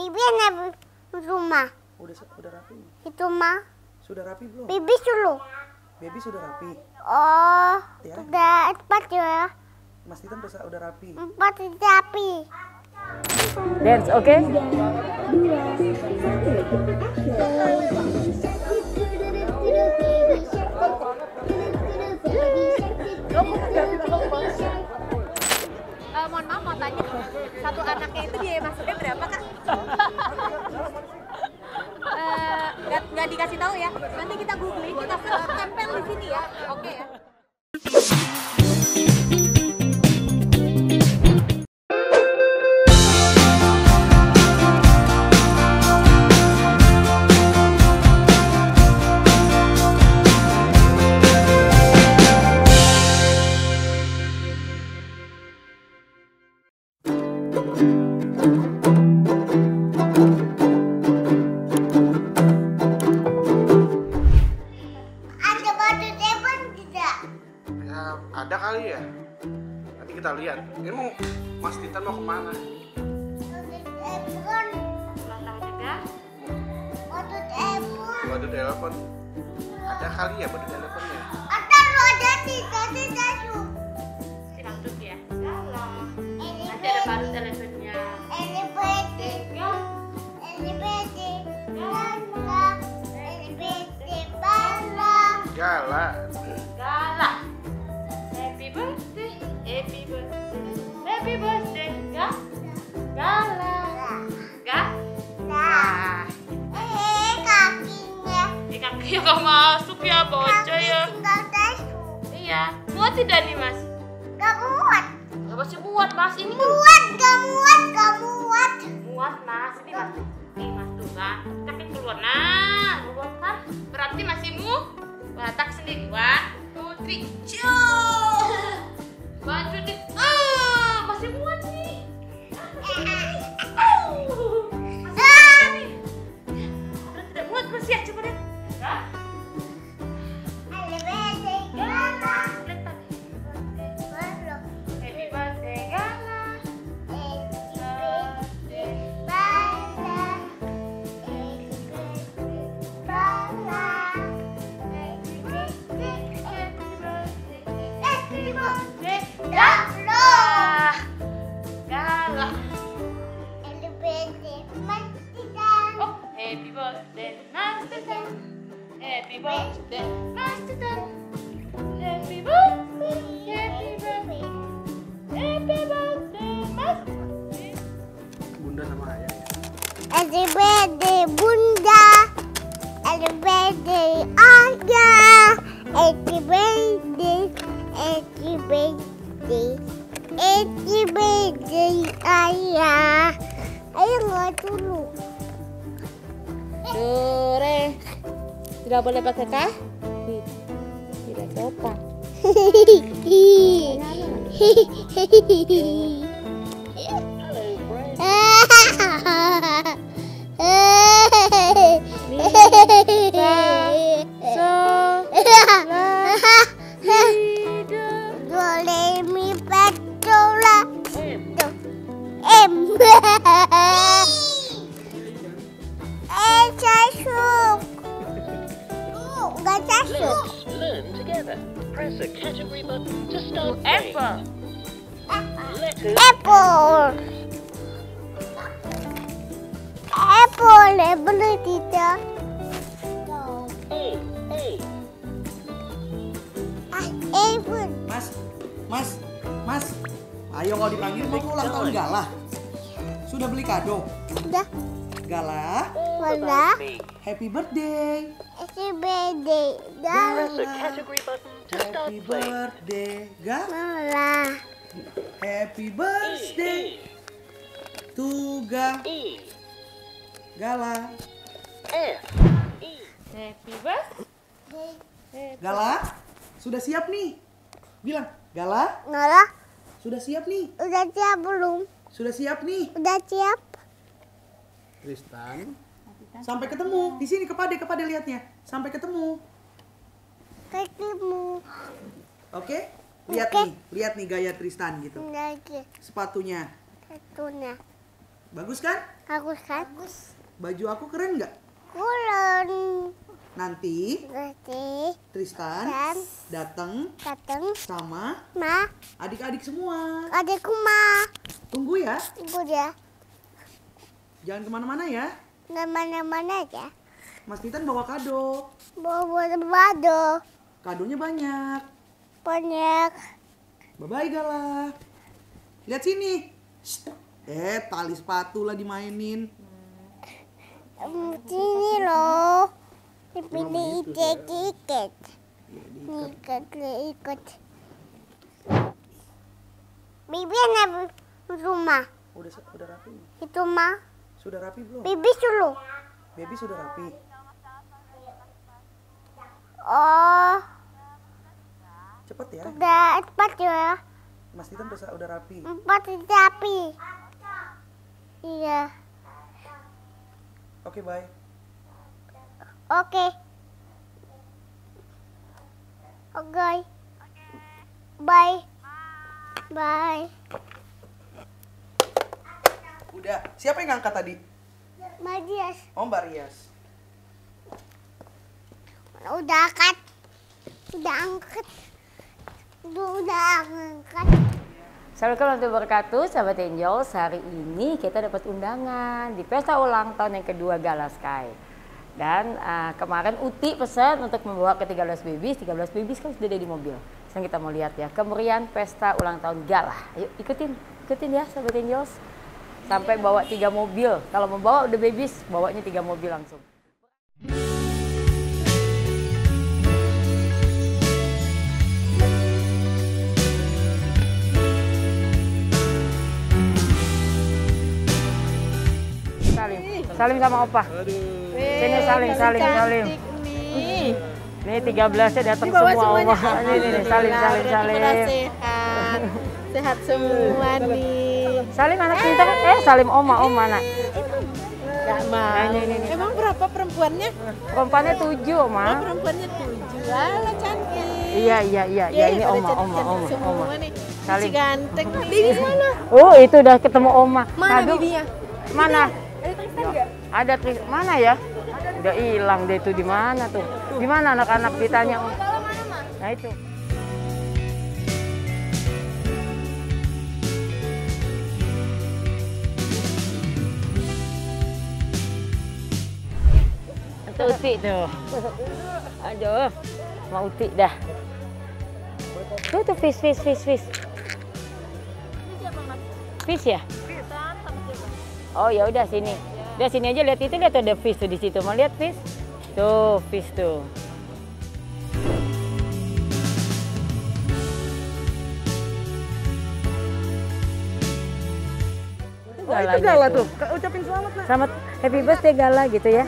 Bibi nabi rumah. Udah rapi. Itu mah. Sudah rapi belum? Bibi dulu. Bibi sudah rapi. Oh. Ya. Udah empat ya. Mas Titan udah rapi. Empat rapi. Dance, oke? Okay? 2, 1. Mohon maaf mau tanya, satu anaknya itu biaya masuknya berapa kak? Nggak dikasih tahu ya, nanti kita googling, kita tempel di sini ya, oke ya. Tidak boleh pakai kah? Tidak coba. Happy birthday. Happy birthday. Gala. Happy birthday, Gala. Happy birthday to Gala. Happy birthday. Gala, sudah siap nih? Bilang, Gala. Gala. Sudah siap nih? Sudah siap belum? Sudah siap nih? Sudah siap. Tristan. Sampai ketemu di sini, kepada lihatnya. Sampai ketemu. Ketemu. Oke? Lihat nih gaya Tristan gitu. Sepatunya. Bagus kan? Bagus kan? Bagus. Baju aku keren nggak? Keren. Nanti Tristan datang sama Ma. Adik-adik semua. Adikku Ma. Tunggu ya. Tunggu ya. Jangan kemana-mana ya. Kemana-mana aja. Mas Titan bawa kado. Bawa kado. Kadonya banyak. Banyak. Bye-bye Gala. Lihat sini. Tali sepatu lah dimainin. Sini loh. Dipilih ikat-ikat. Ikat-ikat. Bibi ada rumah. Udah rapi. Itu mah. Sudah rapi belum? Bibi dulu. Bibi sudah rapi. Oh. Cepat ya. Udah cepat ya. Mas Titan udah rapi. Rapi. Iya. Oke, bye. Oke. Oke. Bye. Bye. Udah. Siapa yang ngangkat tadi? Mbak Rias. Oh, Mbak Rias. Udah angkat. Udah angkat. Assalamualaikum warahmatullahi wabarakatuh, sahabat Angels. Hari ini kita dapat undangan di pesta ulang tahun yang kedua Gala Sky. Dan kemarin Uti pesan untuk membawa ke 13 babies. 13 babies kan sudah ada di mobil. Sekarang kita mau lihat ya kemeriahan pesta ulang tahun Gala. Ayo ikutin ya sahabat Angels. Sampai bawa 3 mobil. Kalau membawa udah babies, bawanya 3 mobil langsung. Salim sama Opa. Sini salim. Nih 13-nya datang semua Opa. Ini salim. Sehat semua nih. Salim anak pintar. Salim Oma nak. Enggak mau. Emang berapa perempuannya? Perempuannya 7, Oma. Oh, perempuannya 7. Lah cantik. Iya, ini Oma. Salim. Ganteng nih. Oh, itu udah ketemu Oma. Mana bibinya? Mana? Ada trik mana ya? Udah hilang dia itu di mana tuh? Di mana anak-anak ditanya? Nah itu. Itu Uti tuh. Aduh, mau Uti dah. Tuh fish. Fish ya? Oh ya udah sini. Udah sini aja lihat ada fish tuh di situ. Mau lihat fish? Tuh fish tuh. Oh, itu Gala tuh. Ucapin selamat nak. Selamat happy birthday Gala gitu ya.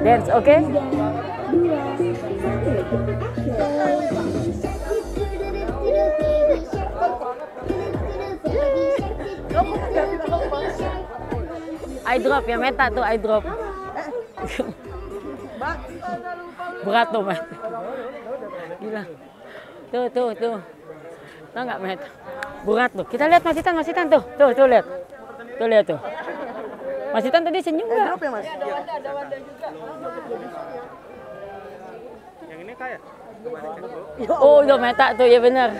Dance, oke? Okay? Eye drop ya, Meta tuh eye drop. Berat tuh, Met. Gila. Tuh. Tau nggak, Met? Berat tuh. Kita lihat Mas Titan tuh. Tuh lihat. Tuh lihat tuh. Mas Titan tadi senyum enggak? Drop ya, Mas? Iya, ada wadah juga. Yang ini kayak. Oh, udah meta tuh, ya benar.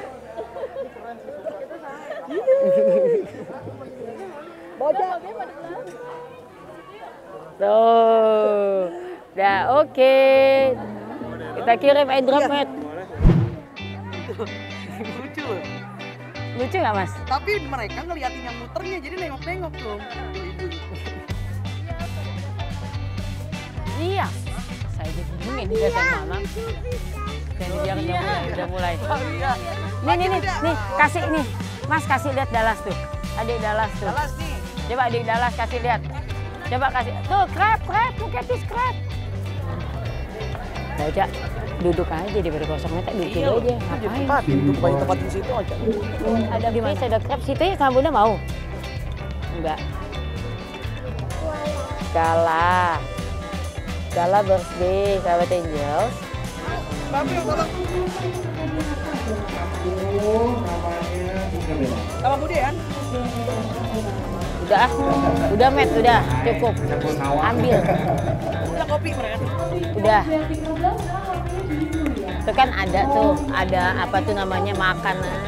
Bocah. Tuh. Udah oke. Kita kirim airdrop, Met. Lucu. Lucu nggak, Mas? Tapi mereka ngeliatin yang muternya, jadi nengok-nengok tuh. Iya. Saya jadi bingung ini udah tengah malam. Jadi dia udah mulai. Nih, kasih nih. Mas kasih lihat Dallas tuh. Adik Dallas tuh. Dallas nih. Coba adik Dallas kasih lihat. Coba kasih. Tuh, krep, buketis krep. Aja duduk aja di beri kosong metek duduk aja. Ngapain? Duduk banyak tempat di situ aja. Ada bis, ada krep situ ya sama Bunda mau? Enggak. Gala birthday, sahabat Angels. Tapi tolong. Namanya Bunda Bella. Nama Budi kan? Udah Met, udah cukup. Ambil. Udah kopi mereka. Udah. Itu kan ada tuh, ada apa tuh namanya makanan.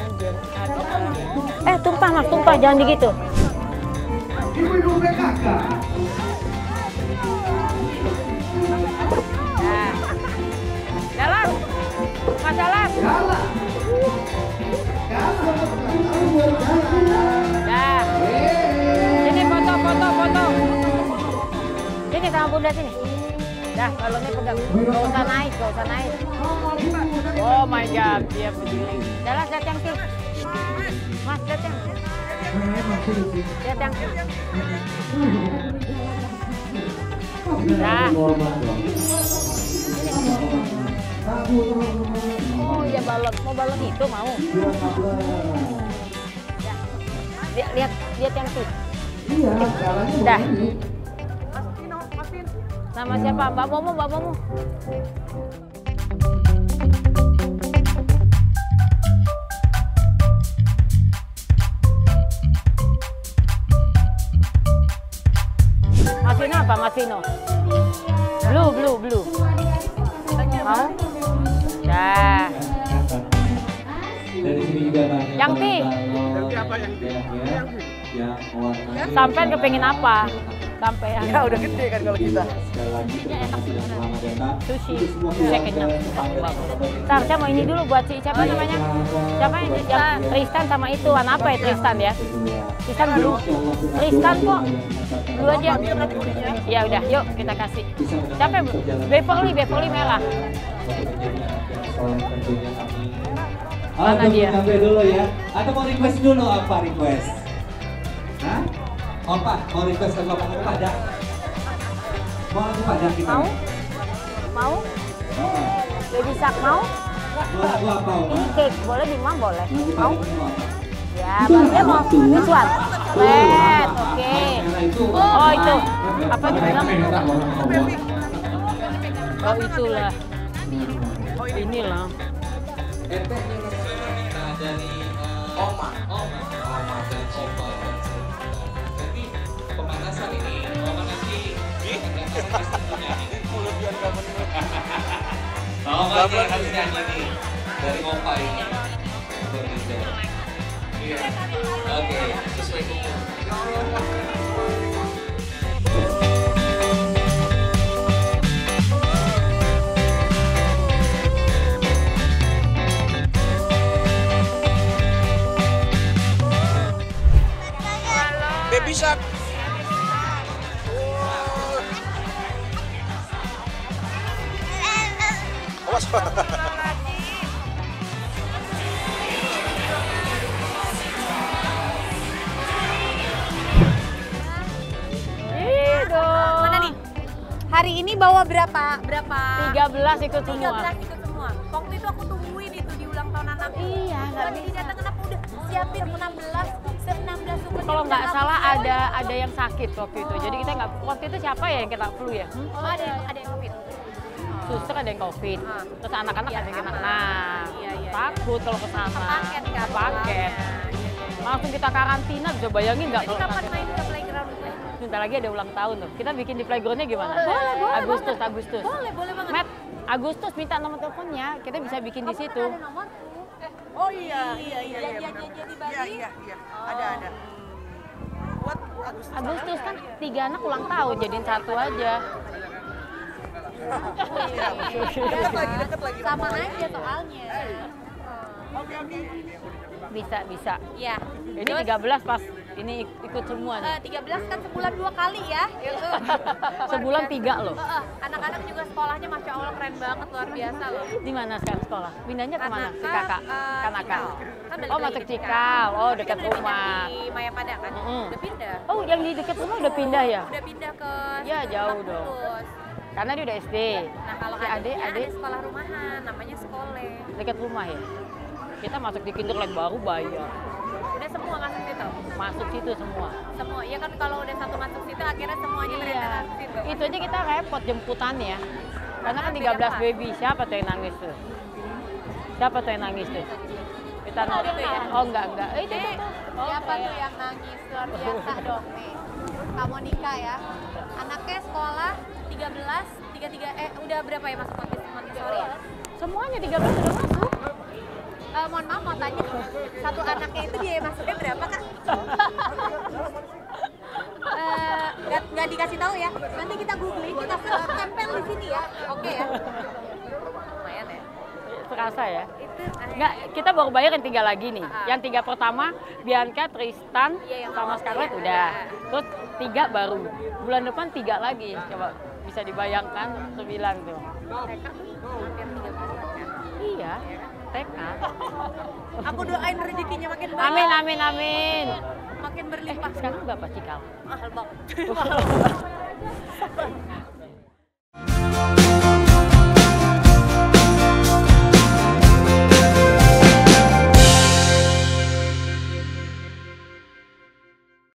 Tumpah Mas, tumpah jangan begitu. Ibu-ibu BKK. Jalan. Mas Jalan. Jalan. Nah. Sini foto. Sini sama Bunda sini. Dah, balonnya pegang. Gak usah naik. Oh my God, dia berdiri. Jalan, lihat yang sini. Mas, lihat yang sini. Lihat yang sini. Dah. Oh iya balon, mau balon itu mau. Ya, lihat yang sih. Iya, dah. Mas Pino. Nama siapa? Mbak Momo. Mas Pino apa? Mas Pino. Blue. Mau? Dah. Dari sini juga banyak. Yang ti. Yang sampai kepengin apa? Sampai yang. Ya udah gede kan kalau kita. Sushi. Ceknya. Tarca mau ini dulu buat si siapa namanya? Siapa ini? Tristan sama itu anak apa ya Tristan ya? Tristan dulu. Tristan kok. Dulu aja. Ya udah, yuk kita kasih. Siapa? Beverly merah. Mana dia? Sampai dulu ya. Atau mau request dulu apa request? Hah? Opa, mau request sama Bapak Kepada? Mau lagu Pada kita? Mau? Jadi sak mau? Mau lagu apa? Cake, boleh dimam boleh. Mau? Ya, dia mau visual. Red, oke. Oh itu, apa dibilang? Oh itulah. Oh inilah. Dari Oma dan Cipa. Jadi pemanasan ini Oma nanti mulut biar gak menurut. Tau gak dia harus nyanyi nih dari Oma ini. Iya. Oke, sesuai umur. Bisa. Awas. Mana nih? Hari ini bawa berapa? 13 ikut semua. 13 ikut semua. Waktu itu aku tungguin itu di ulang tahun anakku. Iya, enggak bisa. Kenapa udah siapin 16? Kalau nggak salah ada yang sakit waktu itu. Jadi kita nggak waktu itu siapa ya yang kena flu ya? Oh ada yang COVID. Suster ada yang COVID. Terus anak-anak ada yang kena. Nah, takut kalau kesana. Paket. Langsung kita karantina, bisa bayangin nggak? Jadi kapan main ke playground? Bentar lagi ada ulang tahun tuh. Kita bikin di playgroundnya gimana? Boleh, Agustus. Boleh banget. Matt, Agustus minta nomor teleponnya, kita bisa bikin di situ. Kamu kan ada nomor? Oh iya. Jadi di Bali? Iya, ada. Buat Agustus kan 3 anak ulang tahun, jadiin 1 aja. Sama aja soalnya. Oke. Bisa. Ya. Ini 13 pas ini ikut semua nih. 13 kan sebulan 2 kali ya. Gitu. Sebulan 3 loh. Anak-anak juga sekolahnya Masya Allah keren banget, luar biasa loh. Di mana sekarang sekolah? Pindahnya ke mana? Si kakak? Kanakal. Oh masuk Cikaw. Oh dekat rumah. Di Mayapada kan? Udah pindah. Oh yang di dekat rumah udah pindah ya? Udah pindah ke. Ya jauh dong. Karena dia udah SD. Nah kalau si adik ada sekolah rumahan, namanya sekolah. Dekat rumah ya? Kita masuk di Kinderland baru bayar. Udah semua masuk situ? Masuk situ semua. Semua, iya kan kalau udah satu masuk situ akhirnya semuanya ternyata masuk situ. Itu aja kita repot jemputannya. Karena kan 13 baby, siapa tuh yang nangis tuh? Kita nonton. Oh enggak. Itu tuh. Siapa tuh yang nangis? Luar biasa dong nih. Kamu nikah ya. Anaknya sekolah 13, 33, udah berapa ya masuk Montessori ya? Semuanya 13 udah masuk. Mohon maaf mau tanya, satu anaknya itu biaya masuknya berapa kak? Nggak dikasih tahu ya, nanti kita googling, kita tempel di sini ya, oke ya? Lumayan ya? Terasa ya? Itu, nggak, kita baru bayar yang 3 lagi nih, yang 3 pertama Bianca, Tristan, sama Scarlett udah, terus 3 baru, bulan depan 3 lagi, coba bisa dibayangkan 9 tuh. TK hampir 3 kan? Iya. TK. Aku doain rezekinya makin banyak. Amin. Makin berlimpah. Sekarang berapa Cikaw? Mahal banget.